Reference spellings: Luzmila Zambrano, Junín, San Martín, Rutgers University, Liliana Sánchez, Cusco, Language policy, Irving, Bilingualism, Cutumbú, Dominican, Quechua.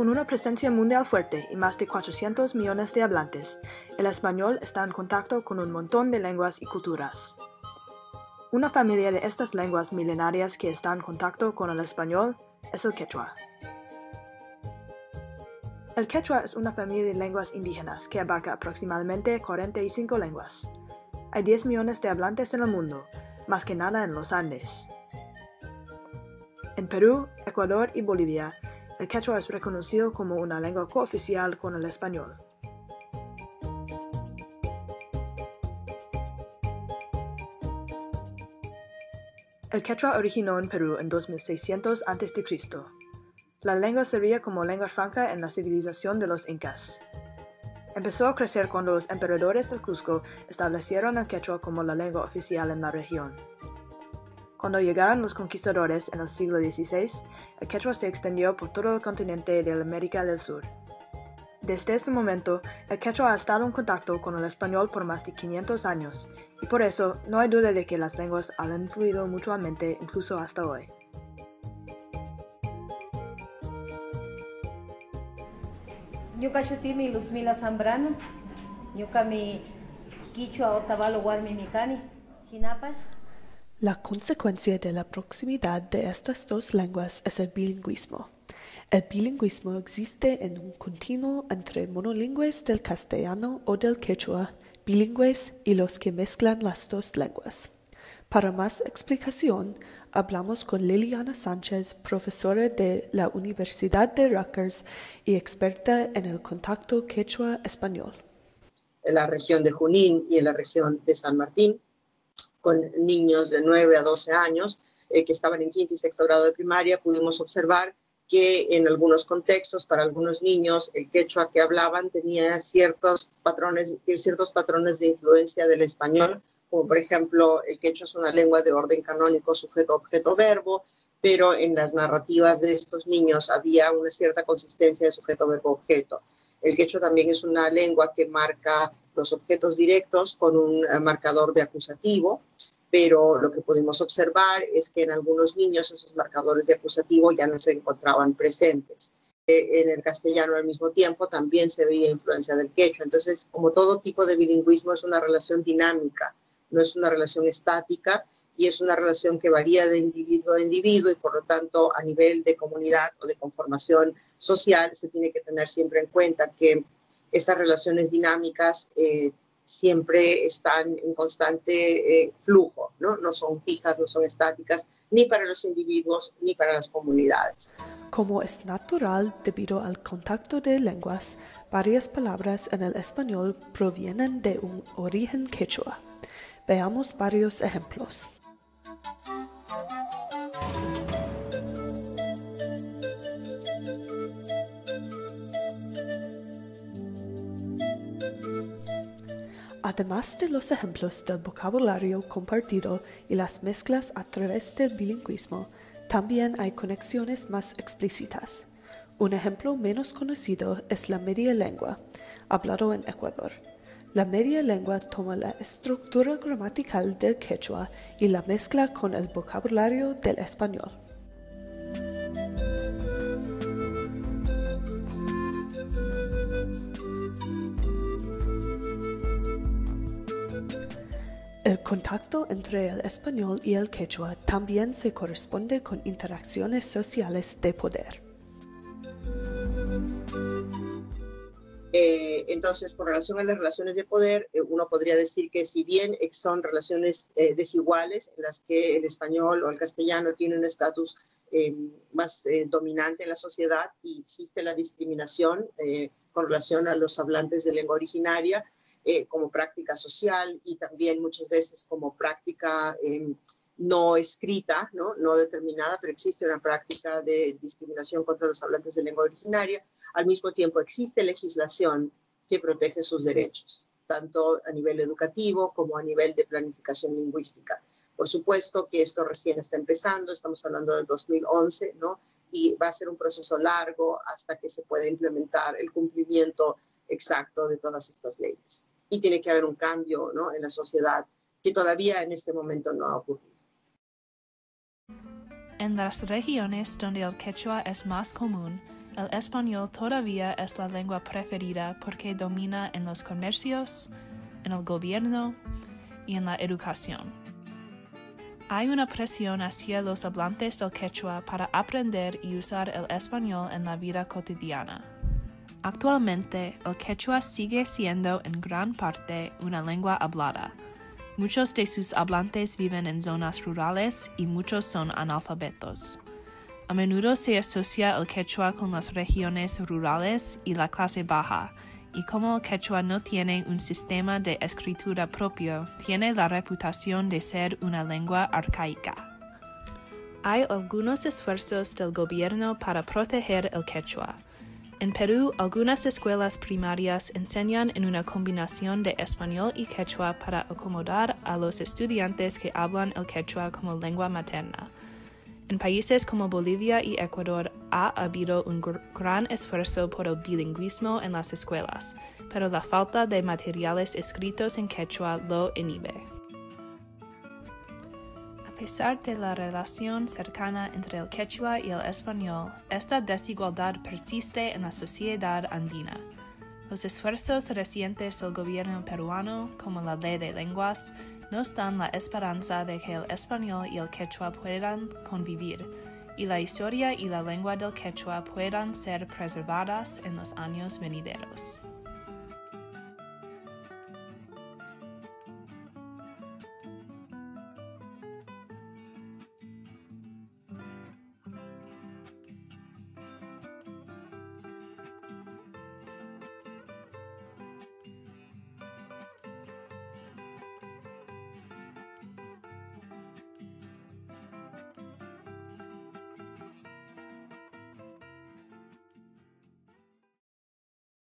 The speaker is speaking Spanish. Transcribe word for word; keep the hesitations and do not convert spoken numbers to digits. Con una presencia mundial fuerte y más de cuatrocientos millones de hablantes, el español está en contacto con un montón de lenguas y culturas. Una familia de estas lenguas milenarias que está en contacto con el español es el quechua. El quechua es una familia de lenguas indígenas que abarca aproximadamente cuarenta y cinco lenguas. Hay diez millones de hablantes en el mundo, más que nada en los Andes. En Perú, Ecuador y Bolivia, el quechua es reconocido como una lengua cooficial con el español. El quechua originó en Perú en dos mil seiscientos antes de Cristo. La lengua servía como lengua franca en la civilización de los incas. Empezó a crecer cuando los emperadores del Cusco establecieron el quechua como la lengua oficial en la región. Cuando llegaron los conquistadores en el siglo dieciséis, el quechua se extendió por todo el continente de América del Sur. Desde este momento, el quechua ha estado en contacto con el español por más de quinientos años, y por eso no hay duda de que las lenguas han influido mutuamente incluso hasta hoy. Yo cachutimi Luzmila Zambrano, yo cami quichua o tabalo guarmimicani, chinapas. La consecuencia de la proximidad de estas dos lenguas es el bilingüismo. El bilingüismo existe en un continuo entre monolingües del castellano o del quechua, bilingües y los que mezclan las dos lenguas. Para más explicación, hablamos con Liliana Sánchez, profesora de la Universidad de Rutgers y experta en el contacto quechua-español. En la región de Junín y en la región de San Martín, con niños de nueve a doce años eh, que estaban en quinto y sexto grado de primaria, pudimos observar que en algunos contextos, para algunos niños, el quechua que hablaban tenía ciertos patrones, ciertos patrones de influencia del español, como por ejemplo, el quechua es una lengua de orden canónico, sujeto, objeto, verbo, pero en las narrativas de estos niños había una cierta consistencia de sujeto, verbo, objeto. El quechua también es una lengua que marca los objetos directos con un marcador de acusativo, pero lo que pudimos observar es que en algunos niños esos marcadores de acusativo ya no se encontraban presentes. En el castellano al mismo tiempo también se veía influencia del quechua. Entonces, como todo tipo de bilingüismo, es una relación dinámica, no es una relación estática y es una relación que varía de individuo a individuo y por lo tanto a nivel de comunidad o de conformación social se tiene que tener siempre en cuenta que estas relaciones dinámicas eh, siempre están en constante eh, flujo, ¿no? No son fijas, no son estáticas, ni para los individuos ni para las comunidades. Como es natural debido al contacto de lenguas, varias palabras en el español provienen de un origen quechua. Veamos varios ejemplos. Además de los ejemplos del vocabulario compartido y las mezclas a través del bilingüismo, también hay conexiones más explícitas. Un ejemplo menos conocido es la media lengua, hablado en Ecuador. La media lengua toma la estructura gramatical del quechua y la mezcla con el vocabulario del español. El contacto entre el español y el quechua también se corresponde con interacciones sociales de poder. Eh, entonces, con relación a las relaciones de poder, eh, uno podría decir que si bien son relaciones eh, desiguales, en las que el español o el castellano tiene un estatus eh, más eh, dominante en la sociedad y existe la discriminación eh, con relación a los hablantes de lengua originaria eh, como práctica social y también muchas veces como práctica eh, no escrita, ¿no? No determinada, pero existe una práctica de discriminación contra los hablantes de lengua originaria. Al mismo tiempo, existe legislación que protege sus derechos, tanto a nivel educativo como a nivel de planificación lingüística. Por supuesto que esto recién está empezando, estamos hablando de dos mil once, ¿no? Y va a ser un proceso largo hasta que se pueda implementar el cumplimiento exacto de todas estas leyes. Y tiene que haber un cambio, ¿no? En la sociedad que todavía en este momento no ha ocurrido. En las regiones donde el quechua es más común, El español todavía es la lengua preferida porque domina en los comercios, en el gobierno y en la educación. Hay una presión hacia los hablantes del quechua para aprender y usar el español en la vida cotidiana. Actualmente, el quechua sigue siendo en gran parte una lengua hablada. Muchos de sus hablantes viven en zonas rurales y muchos son analfabetos. A menudo se asocia el quechua con las regiones rurales y la clase baja, y como el quechua no tiene un sistema de escritura propio, tiene la reputación de ser una lengua arcaica. Hay algunos esfuerzos del gobierno para proteger el quechua. En Perú, algunas escuelas primarias enseñan en una combinación de español y quechua para acomodar a los estudiantes que hablan el quechua como lengua materna. En países como Bolivia y Ecuador ha habido un gr- gran esfuerzo por el bilingüismo en las escuelas, pero la falta de materiales escritos en quechua lo inhibe. A pesar de la relación cercana entre el quechua y el español, esta desigualdad persiste en la sociedad andina. Los esfuerzos recientes del gobierno peruano, como la Ley de Lenguas, nos dan la esperanza de que el español y el quechua puedan convivir, y la historia y la lengua del quechua puedan ser preservadas en los años venideros.